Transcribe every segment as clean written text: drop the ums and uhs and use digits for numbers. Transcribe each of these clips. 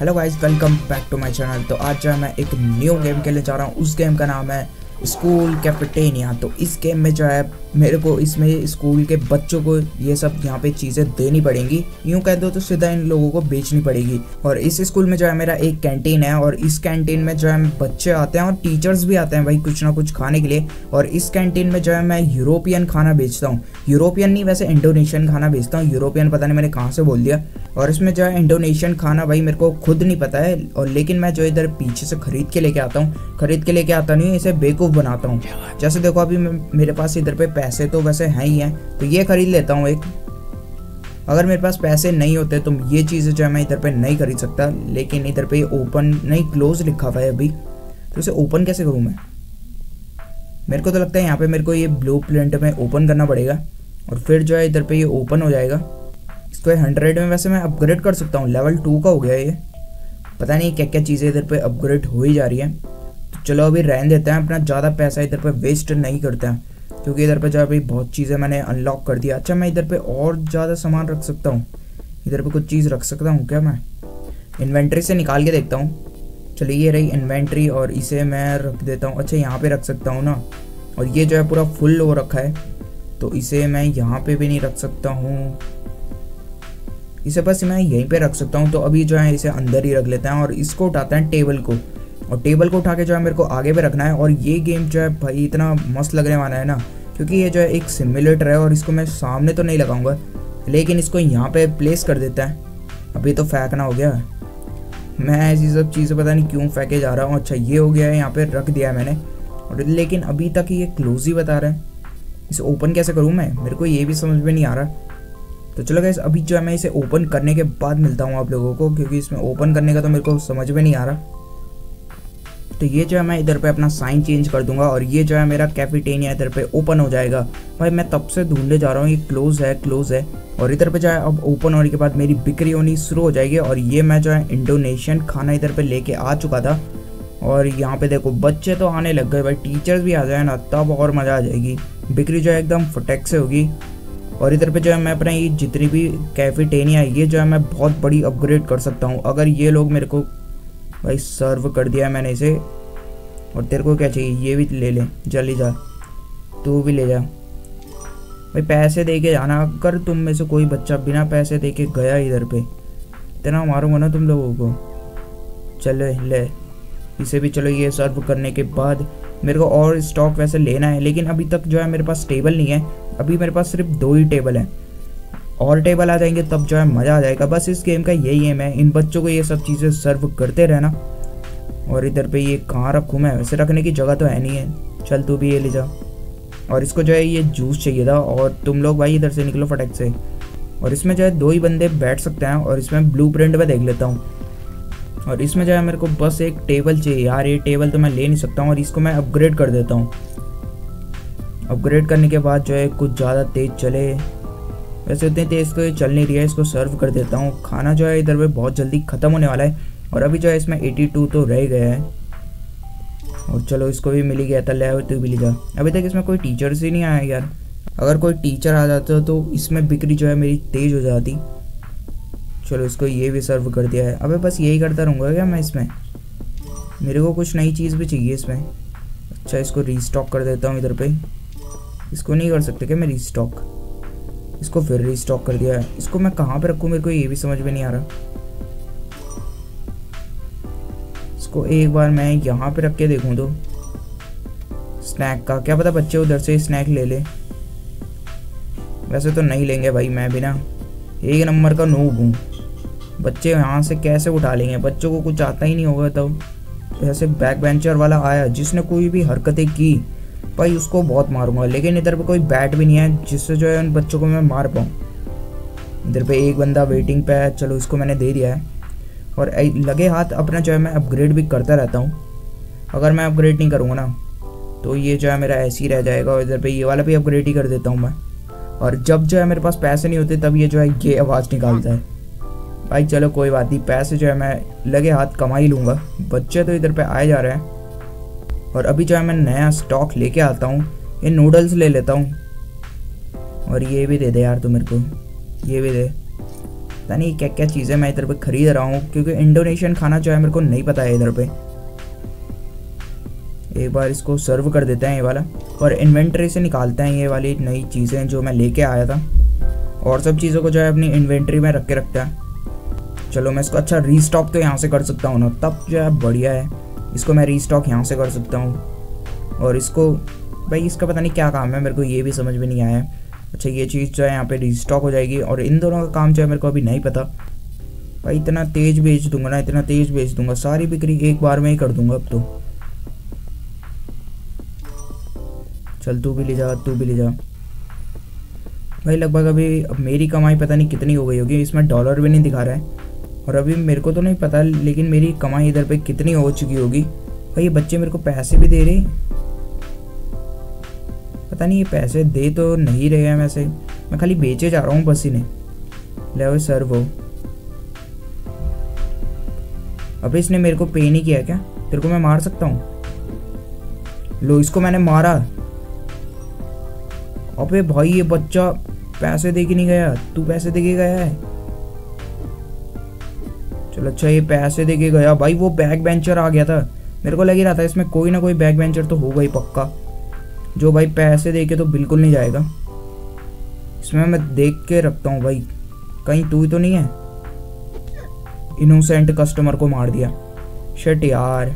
Hello guys, welcome back to my channel. तो आज जो है मैं एक न्यू गेम खेलने जा रहा हूँ। उस गेम का नाम है स्कूल कैफेटेरिया। तो इस गेम में जो है मेरे को इसमें स्कूल के बच्चों को ये सब यहाँ पे चीज़ें देनी पड़ेंगी, यूँ कह दो तो सीधा इन लोगों को बेचनी पड़ेगी। और इस स्कूल में जो है मेरा एक कैंटीन है और इस कैंटीन में जो है बच्चे आते हैं और टीचर्स भी आते हैं भाई कुछ ना कुछ खाने के लिए। और इस कैंटीन में जो है मैं यूरोपियन खाना बेचता हूँ, यूरोपियन नहीं वैसे इंडोनेशियन खाना बेचता हूँ। यूरोपियन पता नहीं मैंने कहाँ से बोल दिया। और इसमें जो है इंडोनेशियन खाना भाई मेरे को खुद नहीं पता है, और लेकिन मैं जो इधर पीछे से खरीद के लेके आता हूँ, खरीद के लेके आता नहीं, इसे बेवकूफ़ बनाता हूँ। जैसे देखो अभी मेरे पास इधर पे पैसे तो वैसे हैं ही हैं, तो ये खरीद लेता हूँ एक। अगर मेरे पास पैसे नहीं होते तो ये चीज़ें जो है मैं इधर पे नहीं खरीद सकता, लेकिन इधर पे ओपन नहीं क्लोज लिखा हुआ है अभी, तो इसे ओपन कैसे करूँ मैं? मेरे को तो लगता है यहाँ पे मेरे को ये ब्लू प्रिंट में ओपन करना पड़ेगा और फिर जो है इधर पे ये ओपन हो जाएगा। इसको 100 में वैसे मैं अपग्रेड कर सकता हूँ, लेवल 2 का हो गया ये। पता नहीं क्या क्या चीज़ें इधर पर अपग्रेड हो ही जा रही है। तो चलो अभी रहने देते हैं, अपना ज़्यादा पैसा इधर पर वेस्ट नहीं करते हैं, क्योंकि इधर पे जो है भाई बहुत चीज़ें मैंने अनलॉक कर दिया। अच्छा मैं इधर पे और ज़्यादा सामान रख सकता हूँ, इधर पे कुछ चीज़ रख सकता हूँ क्या? मैं इन्वेंट्री से निकाल के देखता हूँ। चलिए ये रही इन्वेंट्री और इसे मैं रख देता हूँ। अच्छा यहाँ पे रख सकता हूँ ना, और ये जो है पूरा फुल हो रखा है तो इसे मैं यहाँ पर भी नहीं रख सकता हूँ, इसे बस मैं यहीं पर रख सकता हूँ। तो अभी जो है इसे अंदर ही रख लेते हैं और इसको उठाते हैं टेबल को, और टेबल को उठा के जो है मेरे को आगे पे रखना है। और ये गेम जो है भाई इतना मस्त लगने वाला है ना, क्योंकि ये जो है एक सिमुलेटर है और इसको मैं सामने तो नहीं लगाऊंगा, लेकिन इसको यहाँ पे प्लेस कर देता है। अभी तो फेंकना हो गया, मैं ऐसी सब चीज़ें पता नहीं क्यों फेंके जा रहा हूँ। अच्छा ये हो गया है, यहाँ पर रख दिया है मैंने, और लेकिन अभी तक ये क्लोज ही बता रहा है। इसे ओपन कैसे करूँ मैं, मेरे को ये भी समझ में नहीं आ रहा। तो चलो गाइस अभी जो है मैं इसे ओपन करने के बाद मिलता हूँ आप लोगों को, क्योंकि इसमें ओपन करने का तो मेरे को समझ में नहीं आ रहा। तो ये जो है मैं इधर पे अपना साइन चेंज कर दूंगा और ये जो है मेरा कैफेटेरिया इधर पे ओपन हो जाएगा। भाई मैं तब से ढूंढने जा रहा हूँ, ये क्लोज है। और इधर पे जो है अब ओपन होने के बाद मेरी बिक्री होनी शुरू हो जाएगी। और ये मैं जो है इंडोनेशियन खाना इधर पे लेके आ चुका था, और यहाँ पे देखो बच्चे तो आने लग गए भाई। टीचर्स भी आ जाए ना तब और मज़ा आ जाएगी, बिक्री जो है एकदम फटक से होगी। और इधर पे जो है मैं अपना ये जितनी भी कैफेटेरिया है ये जो है मैं बहुत बड़ी अपग्रेड कर सकता हूँ। अगर ये लोग मेरे को भाई सर्व कर दिया मैंने इसे, और तेरे को क्या चाहिए, ये भी ले ले, जल्दी जा, तू भी ले जा भाई। पैसे दे के जाना, अगर तुम में से कोई बच्चा बिना पैसे दे के गया इधर पे इतना मारूंगा ना तुम लोगों को। चलो ले इसे भी। चलो ये सर्व करने के बाद मेरे को और स्टॉक वैसे लेना है, लेकिन अभी तक जो है मेरे पास टेबल नहीं है। अभी मेरे पास सिर्फ 2 ही टेबल हैं, और टेबल आ जाएंगे तब जो है मज़ा आ जाएगा। बस इस गेम का यही है, मैं इन बच्चों को ये सब चीज़ें सर्व करते रहना। और इधर पे ये कहाँ रखूँ मैं, वैसे रखने की जगह तो है नहीं है। चल तू भी ये ले जा। और इसको जो है ये जूस चाहिए था, और तुम लोग भाई इधर से निकलो फटाक से। और इसमें जो है 2 ही बंदे बैठ सकते हैं, और इसमें ब्लू प्रिंट में देख लेता हूँ। और इसमें जो है मेरे को बस एक टेबल चाहिए यार, ये टेबल तो मैं ले नहीं सकता हूँ। और इसको मैं अपग्रेड कर देता हूँ, अपग्रेड करने के बाद जो है कुछ ज़्यादा तेज़ चले। वैसे उतनी तेज़ को ये चल नहीं रही है, इसको सर्व कर देता हूँ। खाना जो है इधर पे बहुत जल्दी ख़त्म होने वाला है, और अभी जो है इसमें 82 तो रह गया है। और चलो इसको भी मिल गया था, ले तू भी ले जा। अभी तक इसमें कोई टीचर्स ही नहीं आया यार, अगर कोई टीचर आ जाता तो इसमें बिक्री जो है मेरी तेज़ हो जाती। चलो इसको ये भी सर्व कर दिया है। अबे बस यही करता रहूँगा क्या मैं इसमें? मेरे को कुछ नई चीज़ भी चाहिए इसमें। अच्छा इसको रीस्टॉक कर देता हूँ इधर पर, इसको नहीं कर सकते क्या मैं रीस्टॉक? इसको फिर रीस्टॉक कर दिया है। इसको मैं कहाँ पे रखूँ मेरे को ये भी समझ में नहीं आ रहा। इसको एक बार मैं यहाँ पे रख के देखूँ तो स्नैक का, क्या पता बच्चे उधर से स्नैक ले ले। वैसे तो नहीं लेंगे भाई, मैं भी ना एक नंबर का नूब हूँ। बच्चे यहाँ से कैसे उठा लेंगे, बच्चों को कुछ आता ही नहीं होगा। तब जैसे बैक बेंचर वाला आया जिसने कोई भी हरकतें की भाई उसको बहुत मारूंगा, लेकिन इधर पे कोई बैट भी नहीं है जिससे जो है उन बच्चों को मैं मार पाऊँ। इधर पे एक बंदा वेटिंग पे है, चलो इसको मैंने दे दिया है। और लगे हाथ अपना जो है मैं अपग्रेड भी करता रहता हूँ। अगर मैं अपग्रेड नहीं करूँगा ना तो ये जो है मेरा ऐसे ही रह जाएगा। और इधर पे ये वाला भी अपग्रेड ही कर देता हूँ मैं। और जब जो है मेरे पास पैसे नहीं होते तब ये जो है ये आवाज़ निकालता है भाई। चलो कोई बात नहीं, पैसे जो है मैं लगे हाथ कमा ही लूँगा। बच्चे तो इधर पर आए जा रहे हैं। और अभी जो है मैं नया स्टॉक लेके आता हूँ, ये नूडल्स ले लेता हूँ। और ये भी दे दे यार तू मेरे को, ये भी दे। पता नहीं क्या क्या चीज़ें मैं इधर पे खरीद रहा हूँ, क्योंकि इंडोनेशियन खाना जो है मेरे को नहीं पता है इधर पे। एक बार इसको सर्व कर देते हैं ये वाला, और इन्वेंट्री से निकालते हैं ये वाली नई चीज़ें जो मैं लेके आया था, और सब चीज़ों को जो है अपनी इन्वेंट्री में रख के रखता है। चलो मैं इसको अच्छा रीस्टॉक तो यहाँ से कर सकता हूँ ना, तब जो है बढ़िया है। इसको मैं रीस्टॉक यहाँ से कर सकता हूँ, और इसको भाई इसका पता नहीं क्या काम है, मेरे को ये भी समझ में नहीं आया। अच्छा ये चीज़ जो है यहाँ पे रीस्टॉक हो जाएगी, और इन दोनों का काम जो है मेरे को अभी नहीं पता। भाई इतना तेज़ बेच दूंगा ना, इतना तेज़ बेच दूंगा, सारी बिक्री एक बार में ही कर दूंगा अब तो। चल तू भी ले जा, तू भी ले जा। भाई लगभग अभी अब मेरी कमाई पता नहीं कितनी हो गई होगी, इसमें डॉलर भी नहीं दिखा रहा है, और अभी मेरे को तो नहीं पता लेकिन मेरी कमाई इधर पर कितनी हो चुकी होगी। भाई ये बच्चे मेरे को पैसे भी दे रहे, पता नहीं ये पैसे दे तो नहीं रहे हैं वैसे, मैं खाली बेचे जा रहा हूँ बस इन्हें। ले सर वो अभी इसने मेरे को पे नहीं किया क्या? तेरे को मैं मार सकता हूँ? लो इसको मैंने मारा। अबे भाई ये बच्चा पैसे दे के नहीं गया, तू पैसे दे के गया है। चलो अच्छा ये पैसे दे के गया। भाई वो बैक बेंचर आ गया था, मेरे को लग ही रहा था इसमें कोई ना कोई बैक बेंचर तो होगा ही पक्का, जो भाई पैसे दे के तो बिल्कुल नहीं जाएगा। इसमें मैं देख के रखता हूँ भाई, कहीं तू ही तो नहीं है। इनोसेंट कस्टमर को मार दिया, शिट यार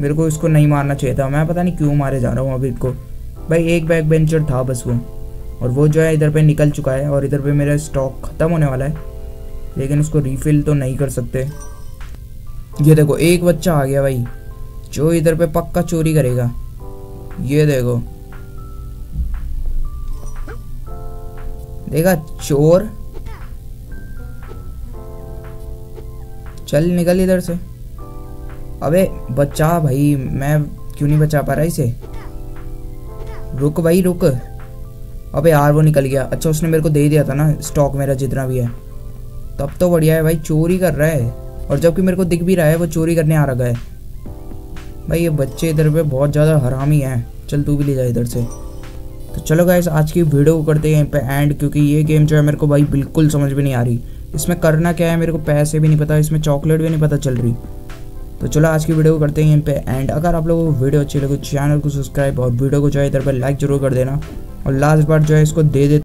मेरे को इसको नहीं मारना चाहिए था, मैं पता नहीं क्यों मारे जा रहा हूँ अभी इसको। भाई एक बैक बेंचर था बस वो, और वो जो है इधर पे निकल चुका है, और इधर पे मेरा स्टॉक ख़त्म होने वाला है, लेकिन उसको रिफिल तो नहीं कर सकते। ये देखो एक बच्चा आ गया भाई जो इधर पे पक्का चोरी करेगा, ये देखो देखा चोर। चल निकल इधर से। अबे बचा भाई, मैं क्यों नहीं बचा पा रहा इसे? रुक भाई रुक। अबे यार वो निकल गया। अच्छा उसने मेरे को दे दिया था ना स्टॉक मेरा जितना भी है, तब तो बढ़िया है। भाई चोरी कर रहा है, और जबकि मेरे को दिख भी रहा है वो चोरी करने आ रहा है। भाई ये बच्चे इधर पे बहुत ज़्यादा हरामी हैं। चल तू भी ले जा इधर से। तो चलो गाइस आज की वीडियो करते हैं यहीं पे एंड, क्योंकि ये गेम जो है मेरे को भाई बिल्कुल समझ भी नहीं आ रही, इसमें करना क्या है मेरे को पैसे भी नहीं पता, इसमें चॉकलेट भी नहीं पता चल रही। तो चलो आज की वीडियो करते हैं यहीं पे एंड। अगर आप लोगों को वीडियो अच्छी लगे चैनल को सब्सक्राइब और वीडियो को जो है इधर पर लाइक जरूर कर देना, और लास्ट बार जो है इसको दे देते